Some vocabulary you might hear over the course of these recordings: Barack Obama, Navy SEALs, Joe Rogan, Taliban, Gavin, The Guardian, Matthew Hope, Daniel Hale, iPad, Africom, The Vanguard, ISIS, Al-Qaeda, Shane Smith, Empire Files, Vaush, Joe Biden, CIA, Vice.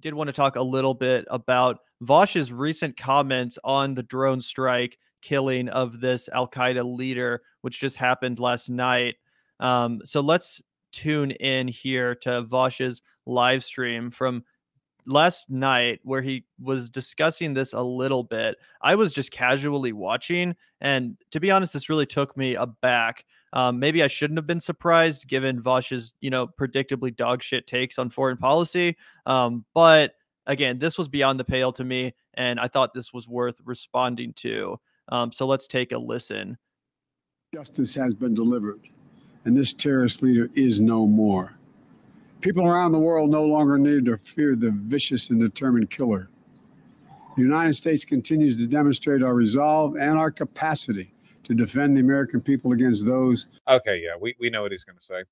did want to talk a little bit about Vaush's recent comments on the drone strike killing of this Al-Qaeda leader, which just happened last night. So let's tune in here to Vaush's live stream from last night where he was discussing this a little bit. I was just casually watching, and to be honest, this really took me aback. Maybe I shouldn't have been surprised given Vaush's, predictably dog shit takes on foreign policy. But again, this was beyond the pale to me, and I thought this was worth responding to. So let's take a listen. Justice has been delivered, and this terrorist leader is no more. People around the world no longer need to fear the vicious and determined killer. The United States continues to demonstrate our resolve and our capacity to defend the American people against those. Okay, yeah, we know what he's going to say.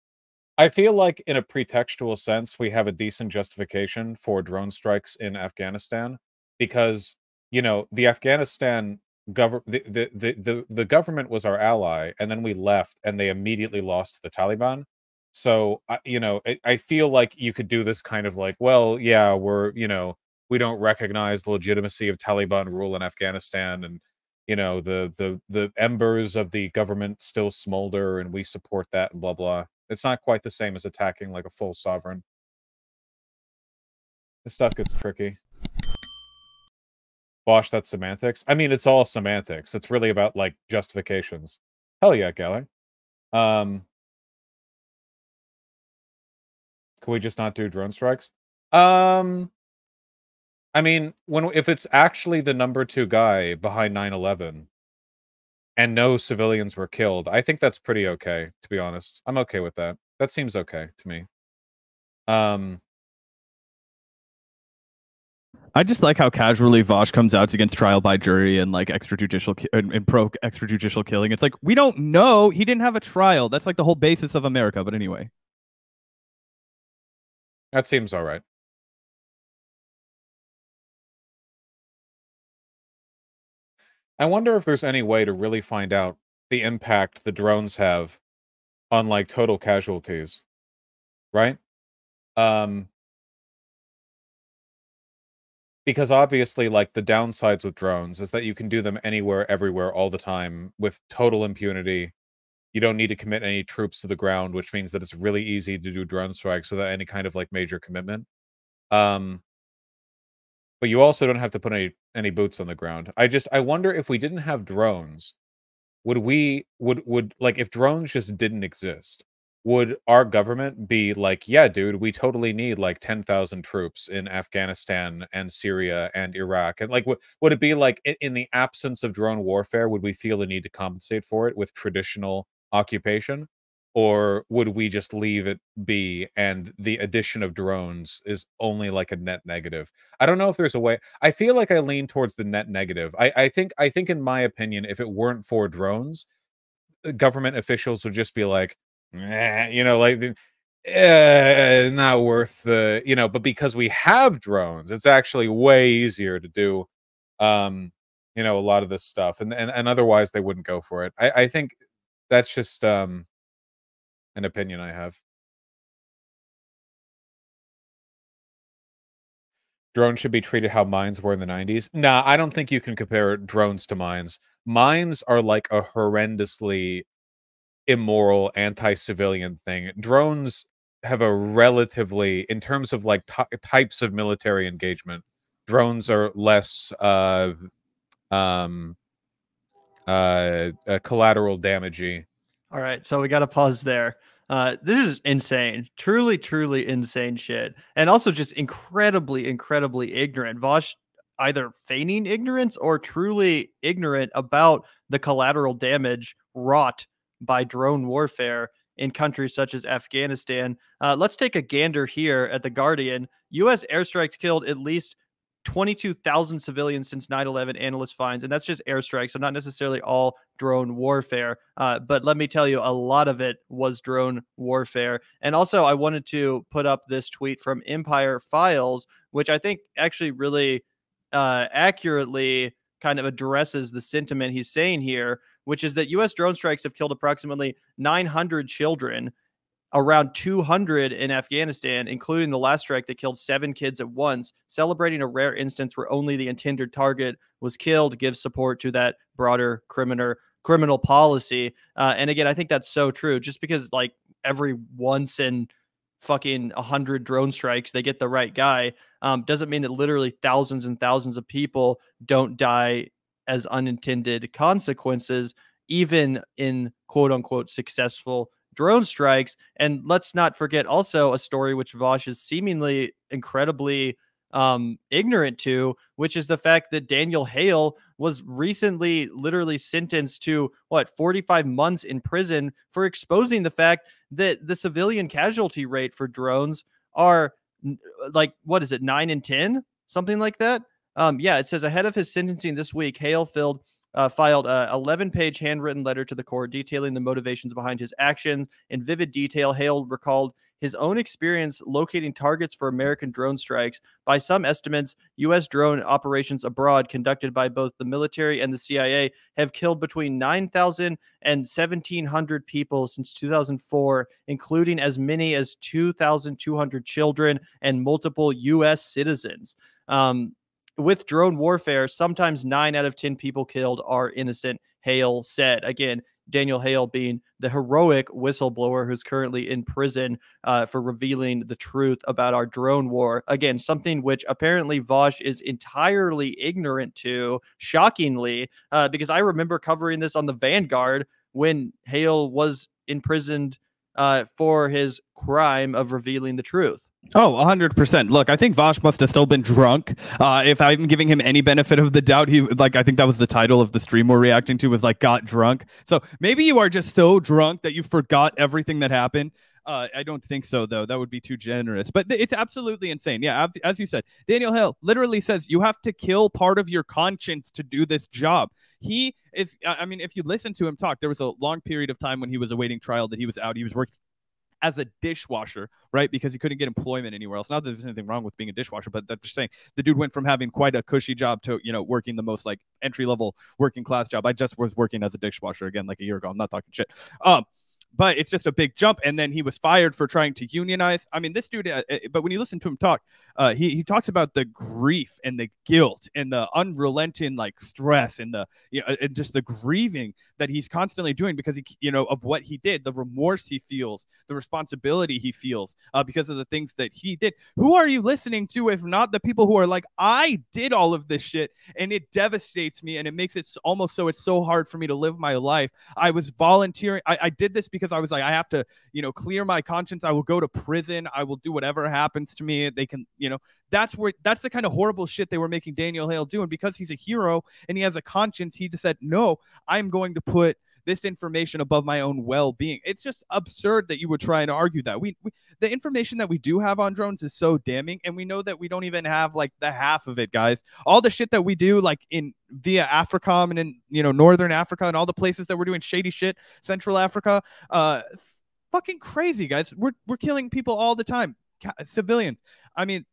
I feel like in a pretextual sense, we have a decent justification for drone strikes in Afghanistan because, the Afghanistan the government was our ally, and then we left and they immediately lost to the Taliban. So, I feel like you could do this kind of like, well, yeah, we're, we don't recognize the legitimacy of Taliban rule in Afghanistan, and, the embers of the government still smolder and we support that and blah, blah. It's not quite the same as attacking like a full sovereign. This stuff gets tricky. Vaush, that's semantics. I mean, it's all semantics. It's really about like justifications. Hell yeah, Gavin. Can we just not do drone strikes? I mean, if it's actually the #2 guy behind 9/11 and no civilians were killed, I think that's pretty okay, to be honest. I'm okay with that. That seems okay to me. I just like how casually Vaush comes out against trial by jury and like extrajudicial and pro extrajudicial killing. It's like, we don't know. He didn't have a trial. That's like the whole basis of America. But anyway. That seems all right. I wonder if there's any way to really find out the impact the drones have on like total casualties, right? Because obviously, like, the downsides with drones is that you can do them anywhere, everywhere, all the time with total impunity. You don't need to commit any troops to the ground, which means that it's really easy to do drone strikes without any kind of like major commitment. But you also don't have to put any boots on the ground. I wonder if we didn't have drones, would like, if drones just didn't exist, would our government be like, yeah, dude, we totally need like 10,000 troops in Afghanistan and Syria and Iraq? And like, would it be like, in the absence of drone warfare, would we feel the need to compensate for it with traditional occupation? Or would we just leave it be, and the addition of drones is only like a net negative? I don't know if there's a way. I feel like I lean towards the net negative. I think in my opinion, if it weren't for drones, government officials would just be like, not worth the, but because we have drones, it's actually way easier to do, a lot of this stuff. And otherwise they wouldn't go for it. I think that's just, an opinion I have. Drones should be treated how mines were in the 90s. Nah, I don't think you can compare drones to mines. Mines are like a horrendously immoral, anti-civilian thing. Drones have a relatively, in terms of like types of military engagement, drones are less collateral damagey. All right, so we got to pause there. This is insane. Truly, truly insane shit. And also just incredibly, incredibly ignorant. Vaush either feigning ignorance or truly ignorant about the collateral damage wrought by drone warfare in countries such as Afghanistan. Let's take a gander here at The Guardian. U.S. airstrikes killed at least 22,000 civilians since 9/11, analyst finds, and that's just airstrikes, so not necessarily all drone warfare. But let me tell you, a lot of it was drone warfare. And also, I wanted to put up this tweet from Empire Files, which I think actually really accurately kind of addresses the sentiment he's saying here, which is that U.S. drone strikes have killed approximately 900 children, around 200 in Afghanistan, including the last strike that killed 7 kids at once, celebrating a rare instance where only the intended target was killed, gives support to that broader criminal policy. And again, I think that's so true. Just because like every once in fucking 100 drone strikes, they get the right guy, doesn't mean that literally thousands and thousands of people don't die as unintended consequences, even in quote unquote successful drone strikes. And let's not forget also a story which Vaush is seemingly incredibly ignorant to, which is the fact that Daniel Hale was recently literally sentenced to 45 months in prison for exposing the fact that the civilian casualty rate for drones are like, what is it, 9 in 10, something like that? Yeah, it says ahead of his sentencing this week, Hale filed an 11-page handwritten letter to the court detailing the motivations behind his actions. In vivid detail, Hale recalled his own experience locating targets for American drone strikes. By some estimates, U.S. drone operations abroad conducted by both the military and the CIA have killed between 9,000 and 1,700 people since 2004, including as many as 2,200 children and multiple U.S. citizens. With drone warfare, sometimes 9 out of 10 people killed are innocent, Hale said. Again, Daniel Hale being the heroic whistleblower who's currently in prison for revealing the truth about our drone war. Again, something which apparently Vaush is entirely ignorant to, shockingly, because I remember covering this on The Vanguard when Hale was imprisoned for his crime of revealing the truth. Oh, 100%. Look, I think Vaush must have still been drunk. If I'm giving him any benefit of the doubt, he like, I think that was the title of the stream we're reacting to, was like, got drunk. So maybe you are just so drunk that you forgot everything that happened. I don't think so, though. That would be too generous. But it's absolutely insane. Yeah, as you said, Daniel Hale literally says you have to kill part of your conscience to do this job. He is, I mean, if you listen to him talk, there was a long period of time when he was awaiting trial that he was out. He was working as a dishwasher, right? Because he couldn't get employment anywhere else. Not that there's anything wrong with being a dishwasher, but that's just saying the dude went from having quite a cushy job to, you know, working the most like entry-level working class job. I just was working as a dishwasher again like a year ago. I'm not talking shit. But it's just a big jump. And then he was fired for trying to unionize. I mean, this dude, but when you listen to him talk, he talks about the grief and the guilt and the unrelenting like stress and the, you know, and just the grieving that he's constantly doing because he, you know, of what he did, the remorse he feels, the responsibility he feels because of the things that he did. Who are you listening to if not the people who are like, I did all of this shit and it devastates me and it makes it almost so it's so hard for me to live my life. I was volunteering. I did this because I was like, I have to, you know, clear my conscience. I will go to prison. I will do whatever happens to me. They can, you know, that's the kind of horrible shit they were making Daniel Hale do. And because he's a hero and he has a conscience, he just said, no, I'm going to put this information above my own well-being. It's just absurd that you would try and argue that. The information that we do have on drones is so damning, and we know that we don't even have like the half of it, guys. All the shit that we do, like in via Africom and in, you know, Northern Africa and all the places that we're doing shady shit, Central Africa, fucking crazy, guys. We're killing people all the time, civilians. I mean,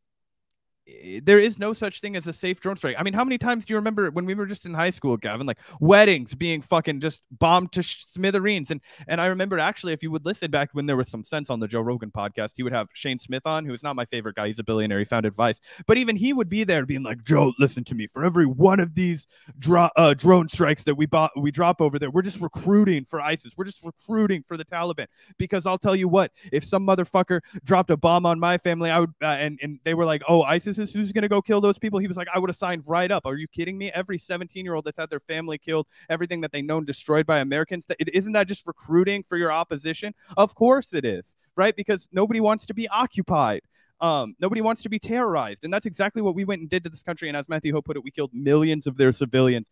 there is no such thing as a safe drone strike. I mean, how many times do you remember when we were just in high school, Gavin, like weddings being fucking just bombed to smithereens? And I remember actually, if you would listen back when there was some sense on the Joe Rogan podcast, he would have Shane Smith on, who is not my favorite guy. He's a billionaire. He founded Vice. But even he would be there being like, Joe, listen to me. For every one of these drone strikes that we drop over there, we're just recruiting for ISIS. We're just recruiting for the Taliban. Because I'll tell you what, if some motherfucker dropped a bomb on my family, I would, and they were like, oh, ISIS, who's going to go kill those people? He was like, I would have signed right up. Are you kidding me? Every 17-year-old that's had their family killed, everything that they known destroyed by Americans, isn't that just recruiting for your opposition? Of course it is, right? Because nobody wants to be occupied. Nobody wants to be terrorized. And that's exactly what we went and did to this country. And as Matthew Hope put it, we killed millions of their civilians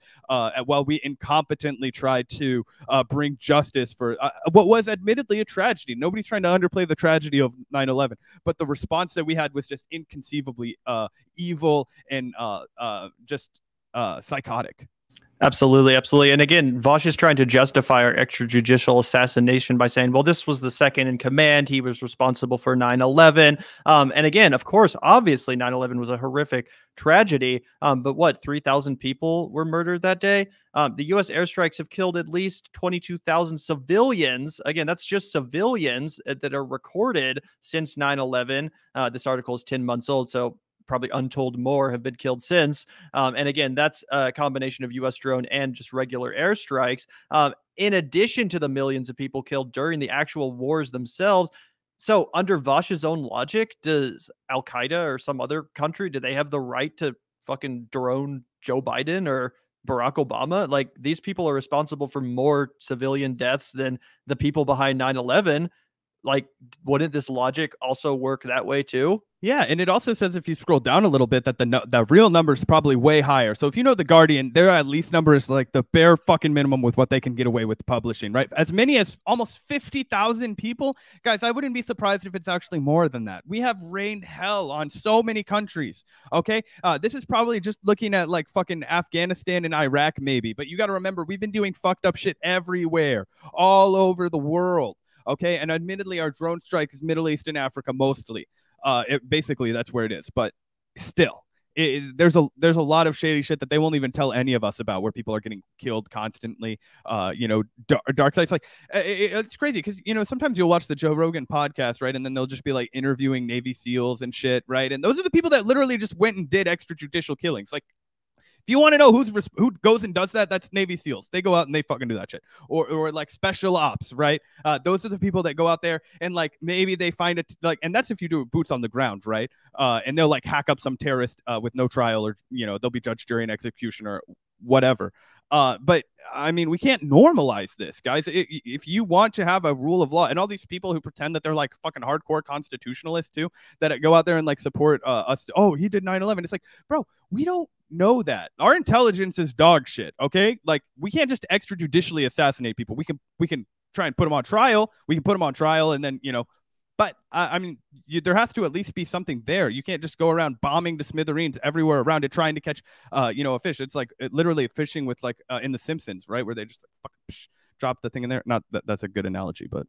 while we incompetently tried to bring justice for what was admittedly a tragedy. Nobody's trying to underplay the tragedy of 9/11. But the response that we had was just inconceivably evil and just psychotic. Absolutely, absolutely. And again, Vaush is trying to justify our extrajudicial assassination by saying, well, this was the second in command. He was responsible for 9/11. And again, of course, obviously 9/11 was a horrific tragedy. But what, 3,000 people were murdered that day? The U.S. airstrikes have killed at least 22,000 civilians. Again, that's just civilians that are recorded since 9/11. This article is 10 months old, so probably untold more have been killed since. And again, that's a combination of U.S. drone and just regular airstrikes. In addition to the millions of people killed during the actual wars themselves. So under Vaush's own logic, does Al-Qaeda or some other country, do they have the right to fucking drone Joe Biden or Barack Obama? Like, these people are responsible for more civilian deaths than the people behind 9/11. Like, wouldn't this logic also work that way too? Yeah, and it also says, if you scroll down a little bit, that the real number is probably way higher. So if you know The Guardian, their at least number is like the bare fucking minimum with what they can get away with publishing, right? As many as almost 50,000 people. Guys, I wouldn't be surprised if it's actually more than that. We have rained hell on so many countries, okay? This is probably just looking at like fucking Afghanistan and Iraq maybe. But you got to remember, we've been doing fucked up shit everywhere, all over the world, okay? And admittedly, our drone strike is Middle East and Africa mostly. Basically, that's where it is. But still, there's a lot of shady shit that they won't even tell any of us about, where people are getting killed constantly. You know, dark sites. Like, it's crazy because, you know, sometimes you'll watch the Joe Rogan podcast, right? And then they'll just be like interviewing Navy SEALs and shit, right? And those are the people that literally just went and did extrajudicial killings. Like, if you want to know who goes and does that, that's Navy SEALs. They go out and they fucking do that shit. Or like special ops, right? Those are the people that go out there and like maybe they find it like, and that's if you do boots on the ground, right? And they'll like hack up some terrorist with no trial, or, you know, they'll be judge, jury, and execution or whatever. But I mean, we can't normalize this, guys. If you want to have a rule of law, and all these people who pretend that they're like fucking hardcore constitutionalists too, that go out there and like support us. Oh, he did 9/11. It's like, bro, we don't know that. Our intelligence is dog shit. Okay, like, we can't just extrajudicially assassinate people. We can try and put them on trial. We can put them on trial, and then, you know. But I mean, there has to at least be something there. You can't just go around bombing the smithereens everywhere around it, trying to catch, you know, a fish. It's like literally fishing with like in The Simpsons, right, where they just like, fuck, psh, drop the thing in there. Not that that's a good analogy, but.